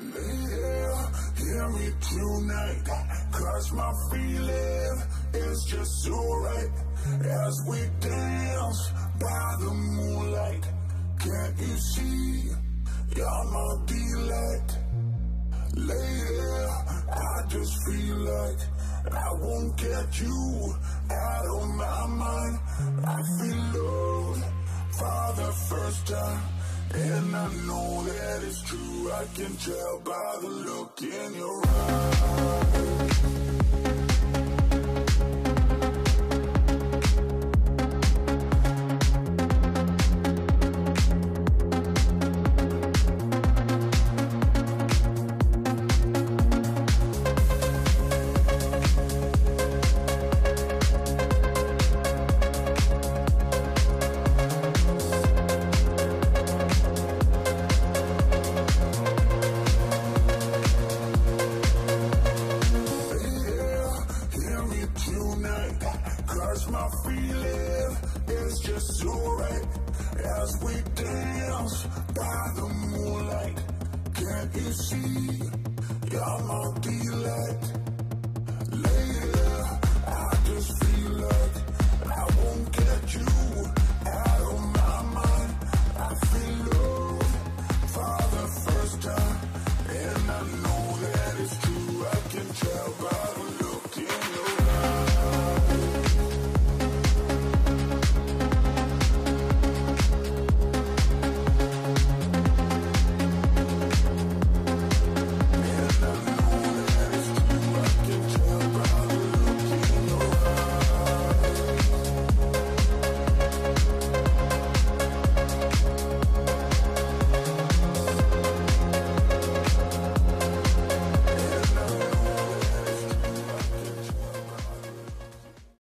Inhale, hear me tonight, cause my feeling is just so right. As we dance by the moonlight, can't you see, you're my delight. Lady, I just feel like I won't get you out of my mind. I feel love for the first time, and I know that it's true. I can tell by the look in your eyes. I just feel like I won't get you